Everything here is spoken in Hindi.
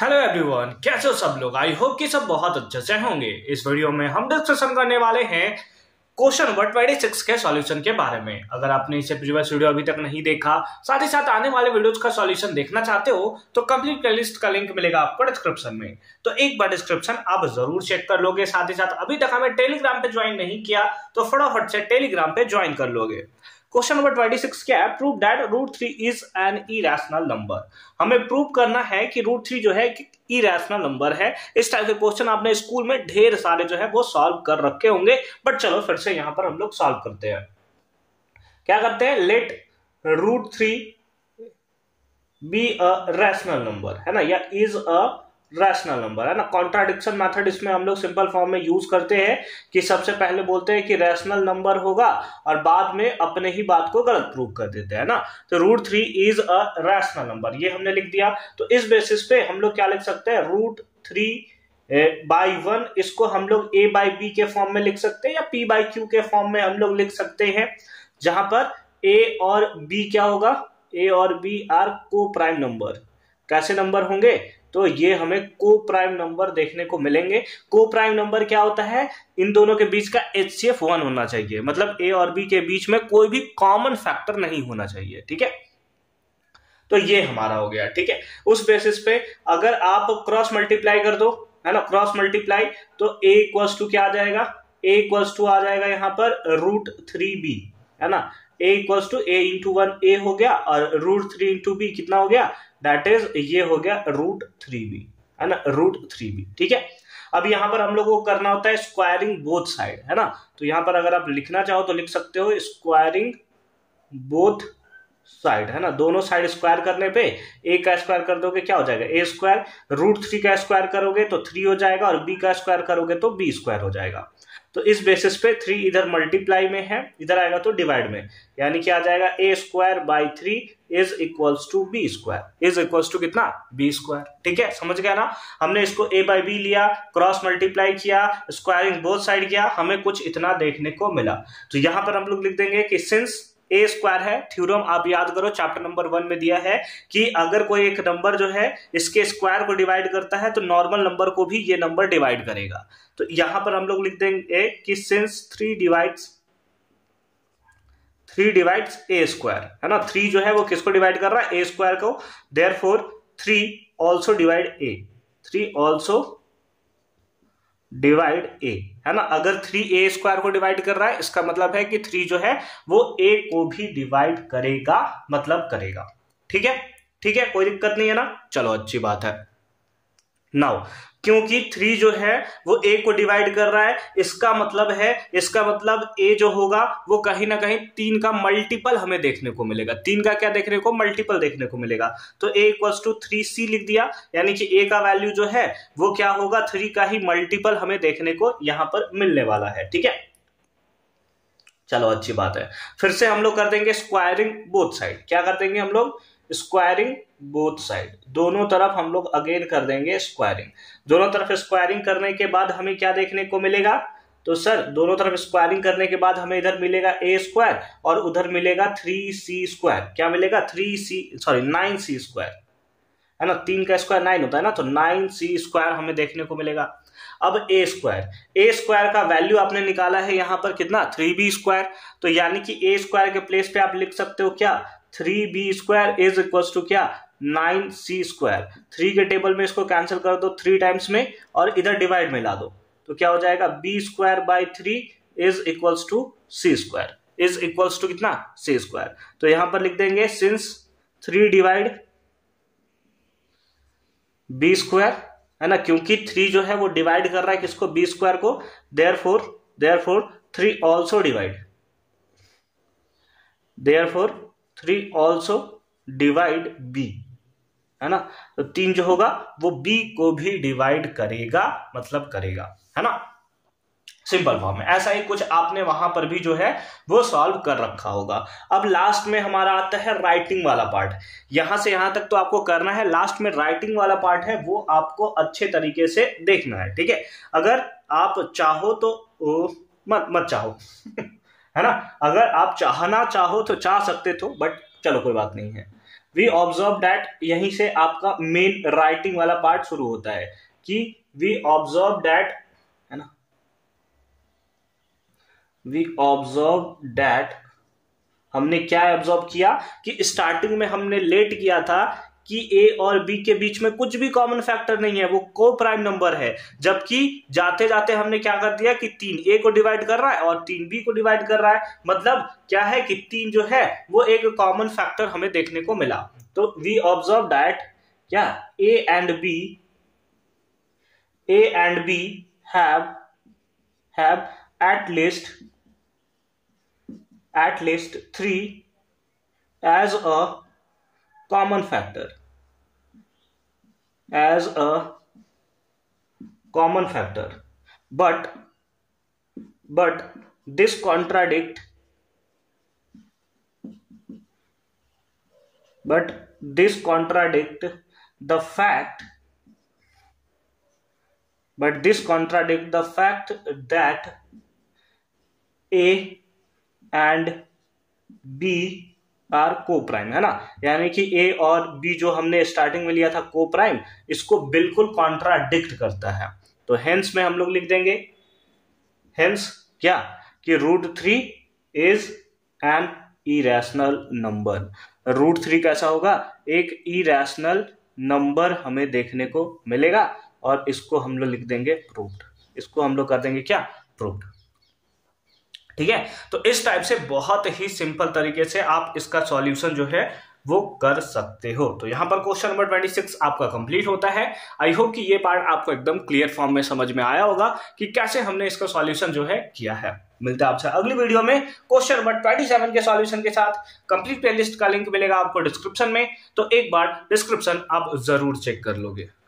हेलो एवरीवन, कैसे हो सब लोग। आई होप कि सब बहुत अच्छे से होंगे। इस वीडियो में हम डिस्कशन करने वाले हैं क्वेश्चन 126 के सॉल्यूशन के बारे में। अगर आपने इसे प्रीवियस वीडियो अभी तक नहीं देखा, साथ ही साथ आने वाले वीडियोज का सॉल्यूशन देखना चाहते हो तो कंप्लीट प्लेलिस्ट का लिंक मिलेगा आपको डिस्क्रिप्शन में। तो एक बार डिस्क्रिप्शन आप जरूर चेक कर लोगे। साथ ही साथ अभी तक हमें टेलीग्राम पे ज्वाइन नहीं किया तो फटाफट से टेलीग्राम पे ज्वाइन कर लोगे। क्वेश्चन नंबर 26 क्या है? Prove that root 3 is an irrational number. हमें प्रूव करना है कि रूट 3 जो है इरेशनल नंबर है। इस टाइप के क्वेश्चन आपने स्कूल में ढेर सारे जो है वो सॉल्व कर रखे होंगे, बट चलो फिर से यहां पर हम लोग सॉल्व करते हैं। क्या करते हैं? Let root 3 be a rational number, है ना, या इज अ रैशनल नंबर, है ना। कॉन्ट्राडिक्शन मेथड इसमें हम लोग सिंपल फॉर्म में यूज करते हैं कि सबसे पहले बोलते हैं कि रैशनल नंबर होगा और बाद में अपने ही बात को गलत प्रूव कर देते हैं, ना। तो root 3 is a rational number, ये हमने लिख दिया। तो इस बेसिस पे हम लोग क्या लिख सकते हैं? रूट 3 बाई 1, इसको हम लोग a बाई बी के फॉर्म में लिख सकते हैं या p बाई क्यू के फॉर्म में हम लोग लिख सकते हैं, जहां पर a और b क्या होगा? a और b are coprime number. कैसे नंबर होंगे? तो ये हमें को प्राइम नंबर देखने को मिलेंगे। को प्राइम नंबर क्या होता है? इन दोनों के बीच का HCF 1 होना चाहिए, मतलब ए और बी के बीच में कोई भी कॉमन फैक्टर नहीं होना चाहिए, ठीक है। तो ये हमारा हो गया, ठीक है। उस बेसिस पे अगर आप क्रॉस मल्टीप्लाई कर दो, है ना, क्रॉस मल्टीप्लाई, तो ए इक्वल्स टू क्या आ जाएगा? ए इक्वल्स टू आ जाएगा यहां पर रूट 3b, है ना। ए equals to A into 1 a हो गया और रूट 3 इंटू बी कितना हो गया? दैट इज ये हो गया रूट 3b, है ना, रूट 3b, ठीक है। अब यहां पर हम लोगों को करना होता है स्क्वायरिंग बोथ साइड, है ना। तो यहां पर अगर आप लिखना चाहो तो लिख सकते हो स्क्वायरिंग बोथ साइड, है ना। दोनों साइड स्क्वायर करने पे a का स्क्वायर कर दोगे, क्या हो जाएगा? a square. रूट 3 का स्क्वायर करोगे तो 3 हो जाएगा और b का स्क्वायर करोगे तो b स्क्वायर हो जाएगा। तो इस बेसिस पे 3 इधर मल्टीप्लाई में है, इधर आएगा तो डिवाइड में, यानी क्या आ जाएगा? ए square by 3 is equals to B square, is equals to कितना? बी स्क्वायर, ठीक है। समझ गया ना। हमने इसको ए बाई बी लिया, क्रॉस मल्टीप्लाई किया, स्क्वायरिंग बोथ साइड किया, हमें कुछ इतना देखने को मिला। तो यहां पर हम लोग लिख देंगे कि सिंस ए स्क्वायर है, थ्योरम आप याद करो चैप्टर नंबर 1 में दिया है कि अगर कोई एक नंबर जो है इसके स्क्वायर को डिवाइड करता है तो नॉर्मल नंबर को भी ये नंबर डिवाइड करेगा। तो यहां पर हम लोग लिख देंगे कि सिंस 3 डिवाइड्स ए स्क्वायर, है ना। 3 जो है वो किसको डिवाइड कर रहा है? ए स्क्वायर को। देयरफॉर 3 ऑल्सो डिवाइड ए, है ना। अगर 3 ए स्क्वायर को डिवाइड कर रहा है, इसका मतलब है कि 3 जो है वो ए को भी डिवाइड करेगा, मतलब करेगा, ठीक है, ठीक है, कोई दिक्कत नहीं है ना, चलो अच्छी बात है। नाउ क्योंकि 3 जो है वो ए को डिवाइड कर रहा है, इसका मतलब ए जो होगा वो कहीं ना कहीं 3 का मल्टीपल हमें देखने को मिलेगा। 3 का क्या देखने को? मल्टीपल देखने को मिलेगा। तो ए इक्वल्स टू 3c लिख दिया, यानी कि ए का वैल्यू जो है वो क्या होगा? 3 का ही मल्टीपल हमें देखने को यहां पर मिलने वाला है, ठीक है, चलो अच्छी बात है। फिर से हम लोग कर देंगे स्क्वायरिंग बोथ साइड। क्या कर देंगे हम लोग? स्क्वायरिंग बोथ साइड, दोनों तरफ हम लोग अगेन कर देंगे स्क्वायरिंग। दोनों तरफ स्क्वायरिंग करने के बाद हमें क्या देखने को मिलेगा? तो सर दोनों तरफ स्क्वायरिंग करने के बाद हमें इधर मिलेगा ए स्क्वायर और उधर मिलेगा 3c स्क्वायर। क्या मिलेगा? 9c स्क्वायर, है ना। 3 का स्क्वायर 9 होता है ना, तो 9c स्क्वायर हमें देखने को मिलेगा। अब ए स्क्वायर का वैल्यू आपने निकाला है यहां पर कितना? 3b square. तो यानी कि ए स्क्वायर के प्लेस पे आप लिख सकते हो क्या? 3b square is equals to क्या? 9c square. 3 के टेबल में इसको कैंसिल कर दो 3 टाइम्स में और इधर डिवाइड में ला दो, तो क्या हो जाएगा? b square by 3 is equals to c square, is equals to कितना? c square. तो यहां पर लिख देंगे सिंस 3 डिवाइड b स्क्वायर, है ना, क्योंकि 3 जो है वो डिवाइड कर रहा है किसको? b स्क्वायर को। देयरफॉर 3 ऑल्सो डिवाइड b, है ना। तो 3 जो होगा वो b को भी डिवाइड करेगा, मतलब करेगा, है ना। सिंपल फॉर्म में ऐसा ही कुछ आपने वहां पर भी जो है वो सॉल्व कर रखा होगा। अब लास्ट में हमारा आता है राइटिंग वाला पार्ट। यहां से यहां तक तो आपको करना है, लास्ट में राइटिंग वाला पार्ट है वो आपको अच्छे तरीके से देखना है, ठीक है। अगर आप चाहो तो मत चाहो है ना, अगर आप चाहना चाहो तो चाह सकते थे, बट चलो कोई बात नहीं है। वी ऑब्जर्व डैट, यहीं से आपका मेन राइटिंग वाला पार्ट शुरू होता है कि वी ऑब्जर्व डैट, है ना, वी ऑब्जर्व डैट, हमने क्या ऑब्जर्व किया कि स्टार्टिंग में हमने लेट किया था कि ए और बी के बीच में कुछ भी कॉमन फैक्टर नहीं है, वो को प्राइम नंबर है, जबकि जाते जाते हमने क्या कर दिया कि 3 ए को डिवाइड कर रहा है और 3 बी को डिवाइड कर रहा है, मतलब क्या है कि 3 जो है वो एक कॉमन फैक्टर हमें देखने को मिला। तो वी ऑब्जर्व डैट क्या ए and B have at least 3 as a common factor but this contradict the fact that A and B are coprime, है ना, यानी कि ए और बी जो हमने स्टार्टिंग में लिया था को प्राइम, इसको बिल्कुल कॉन्ट्राडिक्ट करता है। तो हेंस में हम लोग लिख देंगे हेंस क्या कि √3 इज एन इरेशनल नंबर। √3 कैसा होगा, एक इरेशनल नंबर हमें देखने को मिलेगा और इसको हम लोग लिख देंगे प्रूव्ड, इसको हम लोग कर देंगे क्या प्रूव्ड। ठीक है, तो इस टाइप से बहुत ही सिंपल तरीके से आप इसका सॉल्यूशन जो है वो कर सकते हो। तो यहाँ पर क्वेश्चन नंबर 26 आपका कंप्लीट होता है। आई होप कि ये पार्ट आपको एकदम क्लियर फॉर्म में समझ में आया होगा कि कैसे हमने इसका सॉल्यूशन जो है किया है। मिलते हैं आपसे अगली वीडियो में क्वेश्चन नंबर 27 के सॉल्यूशन के साथ। कंप्लीट प्लेलिस्ट का लिंक मिलेगा आपको डिस्क्रिप्शन में, तो एक बार डिस्क्रिप्शन आप जरूर चेक कर लोगे।